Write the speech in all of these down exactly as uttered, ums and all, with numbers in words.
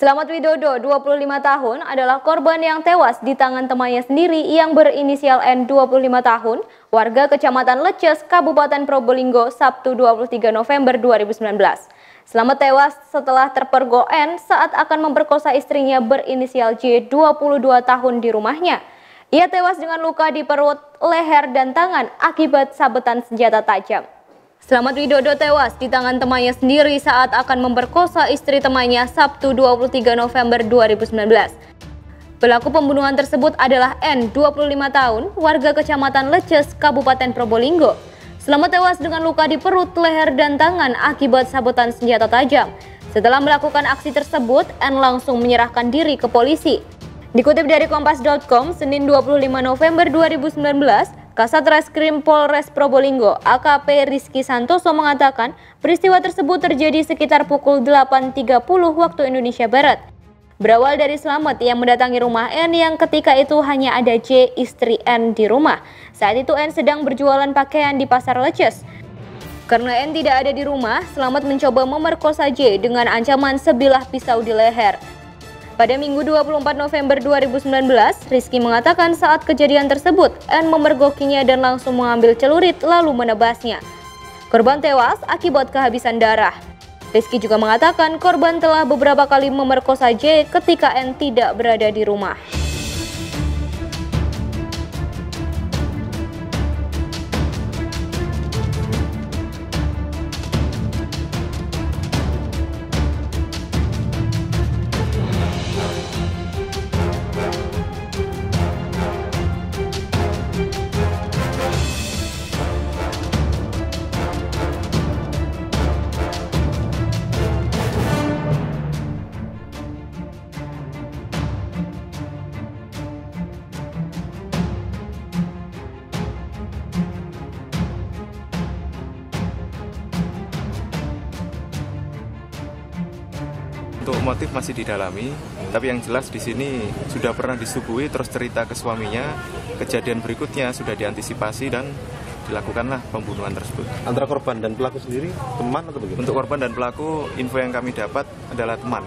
Slamet Widodo, dua puluh lima tahun, adalah korban yang tewas di tangan temannya sendiri yang berinisial N, dua puluh lima tahun, warga Kecamatan Leces, Kabupaten Probolinggo, Sabtu dua puluh tiga November dua ribu sembilan belas. Slamet tewas setelah terpergok N saat akan memperkosa istrinya berinisial J, dua puluh dua tahun, di rumahnya. Ia tewas dengan luka di perut, leher, dan tangan akibat sabetan senjata tajam. Slamet Widodo tewas di tangan temannya sendiri saat akan memperkosa istri temannya Sabtu dua puluh tiga November dua ribu sembilan belas. Pelaku pembunuhan tersebut adalah N, dua puluh lima tahun, warga Kecamatan Leces, Kabupaten Probolinggo. Slamet tewas dengan luka di perut, leher, dan tangan akibat sabetan senjata tajam. Setelah melakukan aksi tersebut, N langsung menyerahkan diri ke polisi. Dikutip dari kompas titik com, Senin dua puluh lima November dua ribu sembilan belas, Kasat Reskrim Polres Probolinggo, A K P Rizky Santoso, mengatakan peristiwa tersebut terjadi sekitar pukul delapan tiga puluh waktu Indonesia Barat. Berawal dari Slamet yang mendatangi rumah N, yang ketika itu hanya ada J, istri N, di rumah. Saat itu N sedang berjualan pakaian di pasar Leces. Karena N tidak ada di rumah, Slamet mencoba memerkosa J dengan ancaman sebilah pisau di leher. Pada Minggu dua puluh empat November dua ribu sembilan belas, Rizky mengatakan saat kejadian tersebut, N memergokinya dan langsung mengambil celurit lalu menebasnya. Korban tewas akibat kehabisan darah. Rizky juga mengatakan korban telah beberapa kali memerkosa J ketika N tidak berada di rumah. Untuk motif masih didalami, tapi yang jelas di sini sudah pernah disuguhi, terus cerita ke suaminya, kejadian berikutnya sudah diantisipasi dan dilakukanlah pembunuhan tersebut. Antara korban dan pelaku sendiri, teman atau bagaimana? Untuk korban dan pelaku, info yang kami dapat adalah teman.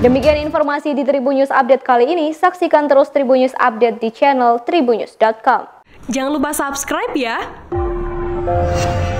Demikian informasi di Tribun News Update kali ini. Saksikan terus Tribun News Update di channel tribun news titik com. Jangan lupa subscribe ya.